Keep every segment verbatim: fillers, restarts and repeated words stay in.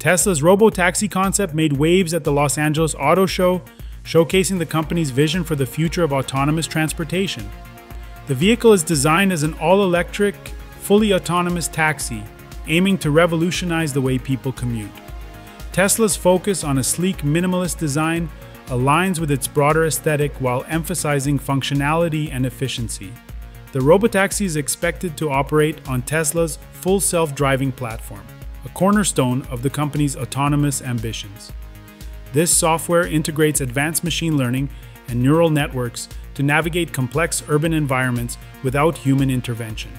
Tesla's robotaxi concept made waves at the Los Angeles Auto Show, showcasing the company's vision for the future of autonomous transportation. The vehicle is designed as an all-electric, fully autonomous taxi, aiming to revolutionize the way people commute. Tesla's focus on a sleek, minimalist design aligns with its broader aesthetic while emphasizing functionality and efficiency. The robotaxi is expected to operate on Tesla's Full Self-Driving platform, a cornerstone of the company's autonomous ambitions. This software integrates advanced machine learning and neural networks to navigate complex urban environments without human intervention.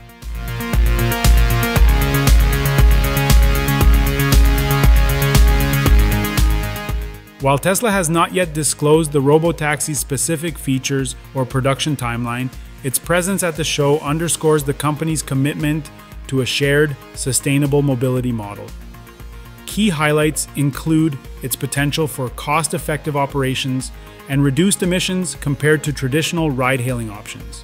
While Tesla has not yet disclosed the robotaxi's specific features or production timeline, its presence at the show underscores the company's commitment to a shared, sustainable mobility model. Key highlights include its potential for cost-effective operations and reduced emissions compared to traditional ride-hailing options.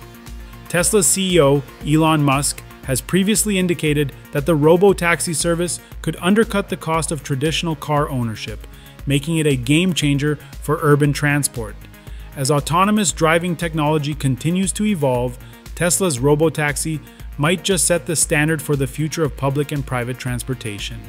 Tesla's C E O, Elon Musk, has previously indicated that the robotaxi service could undercut the cost of traditional car ownership, making it a game-changer for urban transport. As autonomous driving technology continues to evolve, Tesla's robotaxi might just set the standard for the future of public and private transportation.